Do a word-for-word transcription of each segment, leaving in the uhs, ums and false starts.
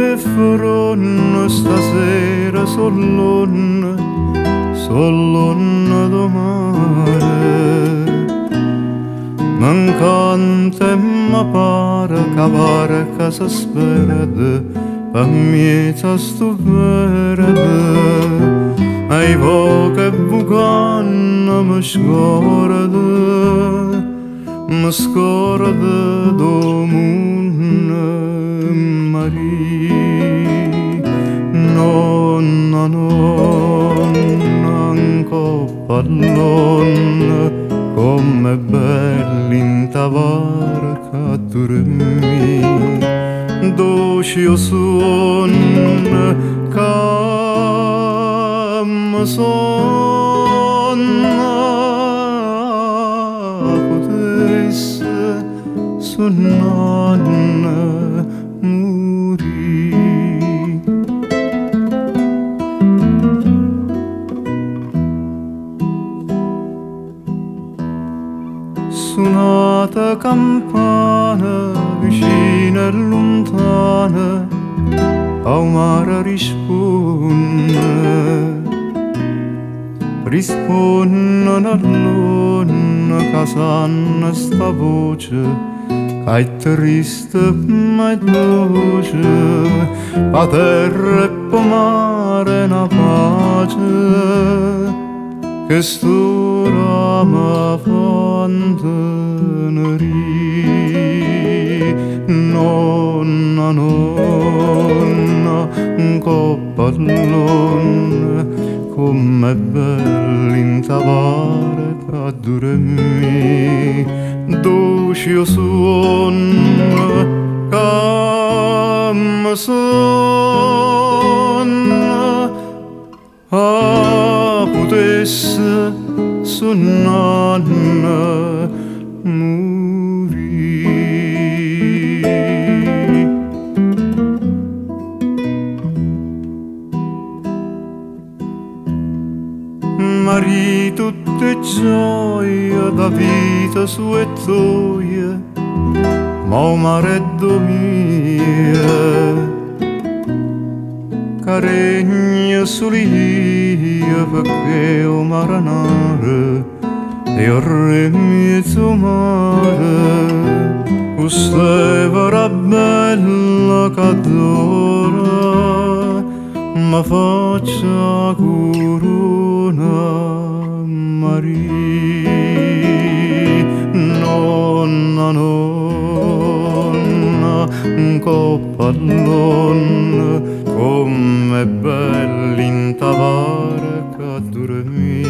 de fronno, stasera soll'onna, soll'onna domare. Mancante ma pare cavare casa sperde, a mieta stu verde. Ai voce bucanna mi scorde, mi scorde domun Maria, nonna, nonna, Ncopp'all'onna, com'è belli in tavarca dormì, docio sonno, cam sonno. Nonna morì. Suonate campane vicine e lontane, al mare risponde, risponde all'onna che sanno sta voce, ai triste ma è dolce, a terra e po' mare una pace, che stura ma fontenerì. Nonna, nonna, Ncopp'all'onna, com'è bello in tavare a dormire, docio sonno, cam sonno, a potesse sonnanna morì. Maria tutte gioie da vita sua e gioia, ma o mare domia, che regna solia, perché o maranare, e o re mezzo mare, questa bella cadora, ma faccia corona. Maria, nonna, nonna, Ncopp'all'onna, com'è belli in tavarca dormì,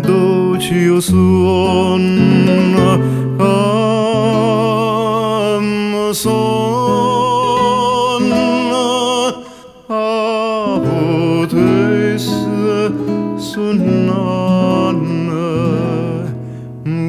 docio sonno, cam sonno, a potesse Nonna morì.